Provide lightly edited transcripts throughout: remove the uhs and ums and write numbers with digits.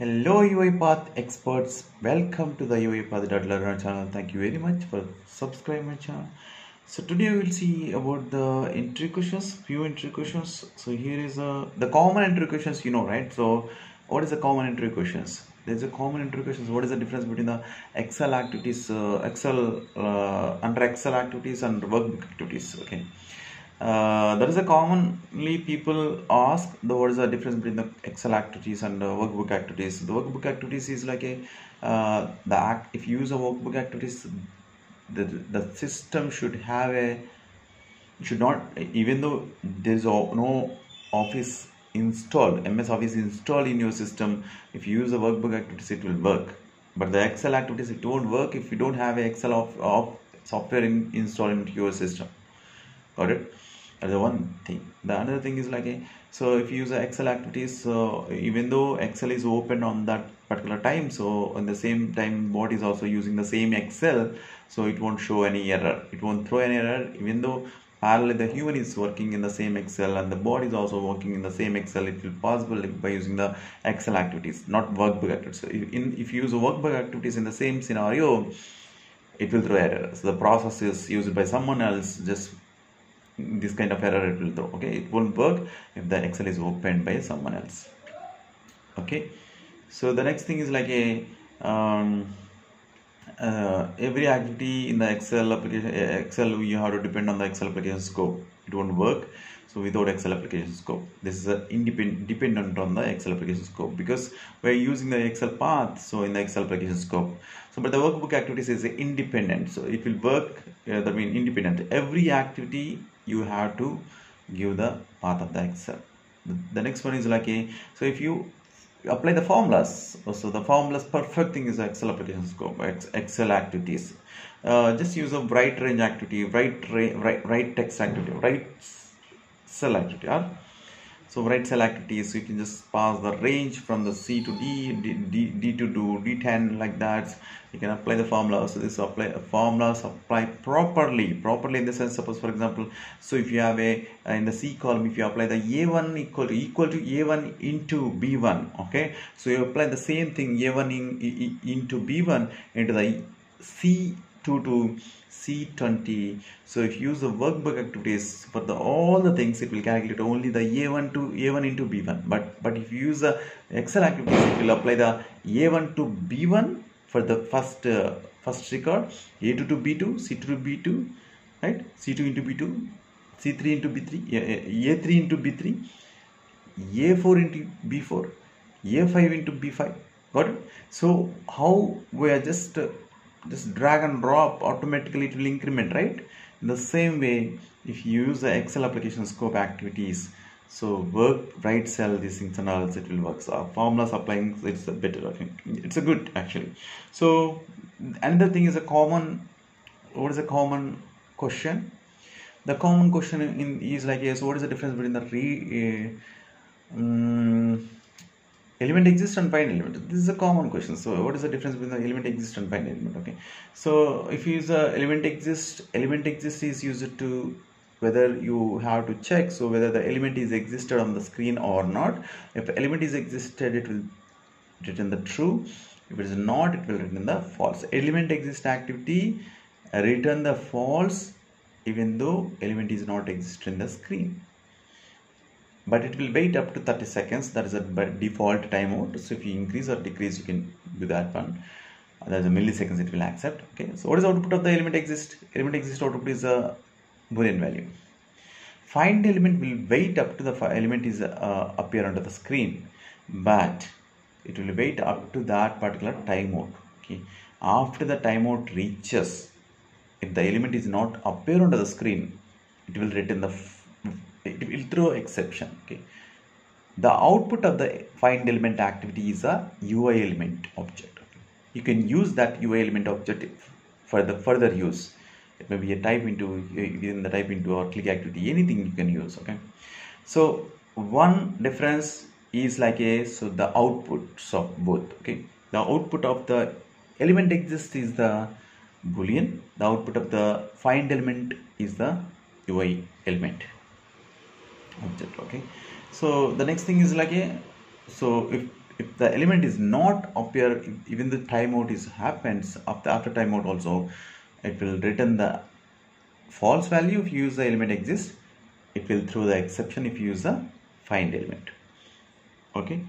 Hello UiPath experts, welcome to the UiPath.learner channel. Thank you very much for subscribing my channel. So today we will see about the entry questions, few entry questions. So here is the common entry questions, you know, right? So what is the common entry questions? There's a common entry questions. What is the difference between the Excel activities, under Excel activities and workbook activities? Okay. That is a commonly people ask what is the difference between the Excel activities and workbook activities. The workbook activities is like a if you use a workbook activities, the system should have a even though there is no Office installed, MS Office installed in your system. If you use a workbook activities, it will work. But the Excel activities, it won't work if you don't have a Excel software installed into your system. Got it? That's the one thing. The another thing is like so if you use Excel activities, even though Excel is open on that particular time, so on the same time bot is also using the same Excel, so it won't show any error, it won't throw any error, even though parallel the human is working in the same Excel and the bot is also working in the same Excel. It will possible by using the Excel activities, not workbook activities. So if you use workbook activities in the same scenario, it will throw error. So the process is used by someone else, just this kind of error it will throw. Okay, it won't work if the Excel is opened by someone else. Okay, so the next thing is like every activity in the Excel application, you have to depend on the Excel application scope. It won't work so without Excel application scope. This is dependent on the Excel application scope because we're using the Excel path, so in the Excel application scope. So but the workbook activities is independent, so it will work, that means independent. Every activity you have to give the path of the Excel. The next one is like so if you apply the formulas, so the formulas perfect thing is Excel application scope, Excel activities. Just use a write range activity, write text activity, write cell activity. So write cell activities, so you can just pass the range from the C to D, D to D10 like that. You can apply the formula. So this apply formulas apply properly in the sense, suppose for example, so if you have a in the C column, if you apply the A1 equal to A1 into B1, okay, so you apply the same thing A1 into B1 into the C to C20. So if you use the workbook activities for all the things, it will calculate only the A1 to A1 into B1. But if you use the Excel activities, it will apply the A1 to B1 for the first record, A2 to B2, C2 to B2, right? C2 into B2, C3 into B3, A3 into B3, A4 into B4, A5 into B5. Got it? So how we are just drag and drop, automatically it will increment, right? In the same way, if you use the Excel application scope activities, so write cell, these things and all, it will work. So formulas applying, it's a better, I think. It's a good actually. So another thing is a common, what is a common question? The common question is like, so what is the difference between the element exists and find element. This is a common question. So what is the difference between the element exists and find element? Okay, so if you use the element exist is used to whether you have to check, so whether the element is existed on the screen or not. If the element is existed, it will return the true. If it is not, it will return the false. Element exist activity return the false even though element is not existed in the screen. But it will wait up to 30 seconds. That is a default timeout. So if you increase or decrease, you can do that one. That is a milliseconds it will accept. Okay. So what is the output of the element exist? Element exist output is a Boolean value. Find element will wait up to the element is appear under the screen, but it will wait up to that particular timeout. Okay. After the timeout reaches, if the element is not appear under the screen, it will return the it will throw exception. Okay, the output of the find element activity is a UI element object. Okay. You can use that UI element object for the further use. It may be a type into, within the type into or click activity, anything you can use. Okay, so one difference is like so the outputs of both. Okay, the output of the element exists is the Boolean. The output of the find element is the UI element object. Okay, so the next thing is like so if if the element is not appear, even the timeout is happens, after timeout also it will return the false value if you use the element exists. It will throw the exception if you use the find element. Okay,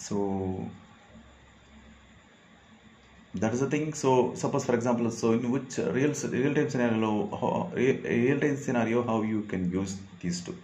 so that is the thing. So suppose, for example, so in which real-time scenario how you can use these two.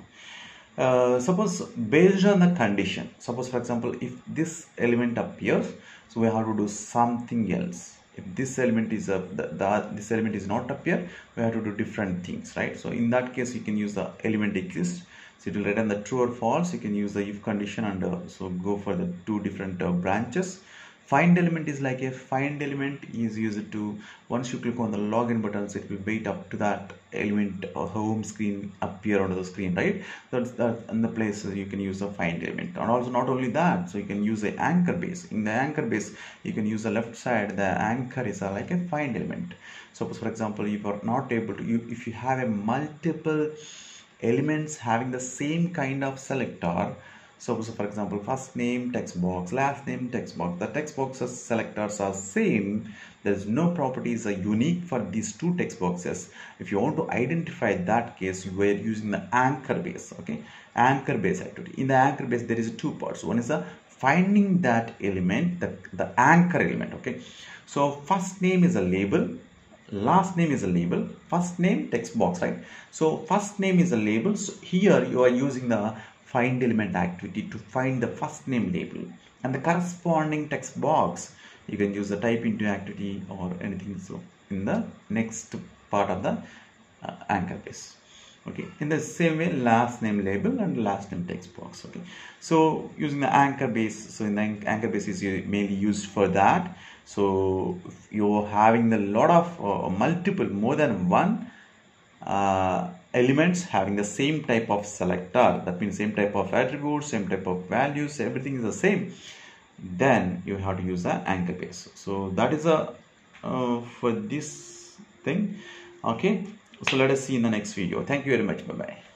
Suppose based on the condition, suppose for example if this element appears, so we have to do something else. If this element is this element is not appear, we have to do different things, right? So in that case you can use the element exists, so it will return the true or false. You can use the if condition and so go for the two different branches. Find element is like a find element is used to, once you click on the login buttons, it will wait up to that element or home screen appear on the screen, right? That's in the place you can use the find element. And also not only that, so you can use the anchor base. In the anchor base you can use the left side, the anchor is like a find element. Suppose for example if you are not able to, if you have a multiple elements having the same kind of selector. So for example, first name text box, last name text box, the text boxes selectors are same, there is no properties are unique for these two text boxes. If you want to identify that case, we are using the anchor base. Okay, anchor base activity. In the anchor base there is two parts. One is the finding that element, the anchor element. Okay, so first name is a label, last name is a label, first name text box, right? So first name is a label, so here you are using the find element activity to find the first name label, and the corresponding text box you can use the type into activity or anything. So in the next part of the anchor base. Okay, in the same way last name label and last name text box. Okay, so using the anchor base, so in the anchor base is mainly used for that. So if you're having a lot of multiple, more than one elements having the same type of selector, that means same type of attributes, same type of values, everything is the same, then you have to use the anchor base. So that is a for this thing. Okay, so let us see in the next video. Thank you very much. Bye bye.